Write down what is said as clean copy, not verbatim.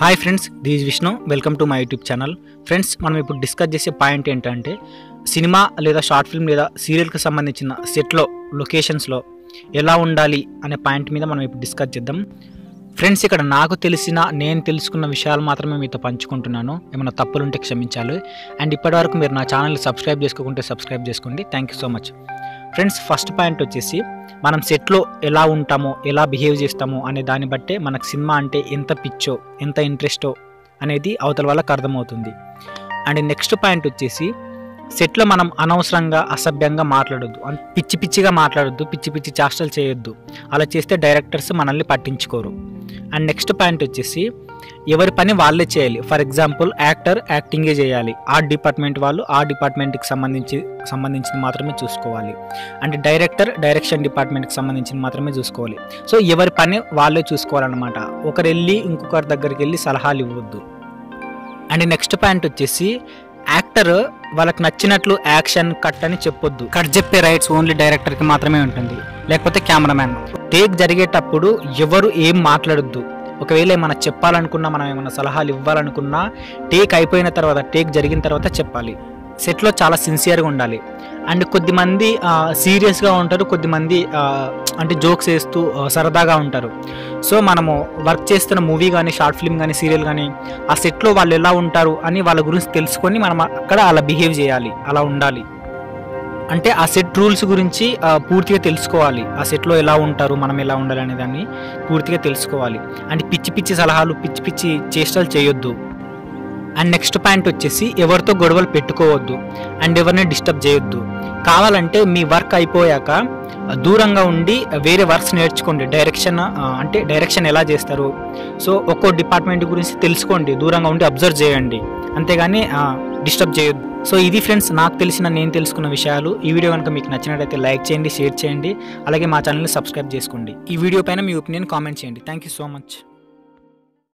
hi friends this Vishnu welcome to my YouTube channel friends మనం ఇప్పుడు discuss చేసే point ఏంటంటే సినిమా లేదా షార్ట్ ఫిల్మ్ లేదా సీరియల్ కి సంబంధించిన సెట్ లో లొకేషన్స్ లో ఎలా ఉండాలి అనే పాయింట్ మీద మనం ఇప్పుడు డిస్కస్ చేద్దాం ఫ్రెండ్స్ ఇక్కడ నాకు తెలిసిన నేను తెలుసుకున్న విషయాలు మాత్రమే మీతో పంచుకుంటున్నాను ఏమైనా తప్పులు ఉంటే క్షమించాలి అండ్ ఇప్పటివరకు మీరు నా ఛానల్ ని సబ్స్క్రైబ్ చేసుకోకుంటే సబ్స్క్రైబ్ చేసుకోండి thank you so much friends first point వచ్చేసి మనం సెట్లో ఎలా ఉంటామో ఎలా బిహేవ్ చేస్తామో అనే దాని బట్టే మనకు సినిమా అంటే ఎంత పిచ్చో ఎంత ఇంట్రెస్టో అనేది అవతల వాళ్ళకి అర్థమవుతుంది అండ్ నెక్స్ట్ పాయింట్ వచ్చేసి సెట్లో మనం అనవసరంగా అసభ్యంగా మాట్లాడొద్దు పిచ్చి పిచ్చిగా మాట్లాడొద్దు పిచ్చి పిచ్చి చేష్టలు చేయొద్దు అలా చేస్తే డైరెక్టర్స్ మనల్ని పట్టించుకోరు అండ్ నెక్స్ట్ పాయింట్ వచ్చేసి ఎవరి పని వాళ్ళే చేయాలి ఫర్ ఎగ్జాంపుల్ యాక్టర్ యాక్టింగే చేయాలి ఆ డిపార్ట్మెంట్ వాళ్ళు ఆ డిపార్ట్మెంట్కి సంబంధించింది మాత్రమే చూసుకోవాలి అంటే డైరెక్టర్ డైరెక్షన్ డిపార్ట్మెంట్కి సంబంధించింది మాత్రమే చూసుకోవాలి సో ఎవరి పని వాళ్ళే చూసుకోవాలన్నమాట ఒకరు వెళ్ళి ఇంకొకరి దగ్గరికి వెళ్ళి సలహాలు ఇవ్వద్దు అండ్ నెక్స్ట్ పాయింట్ వచ్చేసి యాక్టర్ వాళ్ళకి నచ్చినట్లు యాక్షన్ కట్ అని చెప్పొద్దు కట్ చెప్పే రైట్స్ ఓన్లీ డైరెక్టర్కి మాత్రమే ఉంటుంది లేకపోతే కెమెరామ్యాన్ టేక్ జరిగేటప్పుడు ఎవరు ఏం మాట్లాడొద్దు ఒకవేళ ఏమైనా చెప్పాలనుకున్నా మనం ఏమైనా సలహాలు ఇవ్వాలనుకున్నా టేక్ అయిపోయిన తర్వాత టేక్ జరిగిన తర్వాత చెప్పాలి సెట్లో చాలా సిన్సియర్గా ఉండాలి అండ్ కొద్దిమంది సీరియస్గా ఉంటారు కొద్దిమంది అంటే జోక్స్ వేస్తూ సరదాగా ఉంటారు సో మనము వర్క్ చేస్తున్న మూవీ కానీ షార్ట్ ఫిల్మ్ కానీ సీరియల్ కానీ ఆ సెట్లో వాళ్ళు ఎలా ఉంటారు అని వాళ్ళ గురించి తెలుసుకొని మనం అక్కడ అలా బిహేవ్ చేయాలి అలా ఉండాలి అంటే ఆ సెట్ రూల్స్ గురించి పూర్తిగా తెలుసుకోవాలి ఆ సెట్లో ఎలా ఉంటారు మనం ఎలా ఉండాలి అనే దాన్ని పూర్తిగా తెలుసుకోవాలి అంటే పిచ్చి పిచ్చి సలహాలు పిచ్చి పిచ్చి చేష్టలు చేయొద్దు అండ్ నెక్స్ట్ పాయింట్ వచ్చేసి ఎవరితో గొడవలు పెట్టుకోవద్దు అండ్ ఎవరిని డిస్టర్బ్ చేయొద్దు కావాలంటే మీ వర్క్ అయిపోయాక దూరంగా ఉండి వేరే వర్క్స్ నేర్చుకోండి డైరెక్షన్ అంటే డైరెక్షన్ ఎలా చేస్తారు సో ఒక్కో డిపార్ట్మెంట్ గురించి తెలుసుకోండి దూరంగా ఉండి అబ్జర్వ్ చేయండి అంతేగాని డిస్టర్బ్ చేయొద్దు సో ఇది ఫ్రెండ్స్ నాకు తెలిసిన నేను తెలుసుకున్న విషయాలు ఈ వీడియో కనుక మీకు నచ్చినట్లయితే లైక్ చేయండి షేర్ చేయండి అలాగే మా ఛానల్ని సబ్స్క్రైబ్ చేసుకోండి ఈ వీడియో పైన మీ ఒపీనియన్ కామెంట్ చేయండి థ్యాంక్ యూ సో మచ్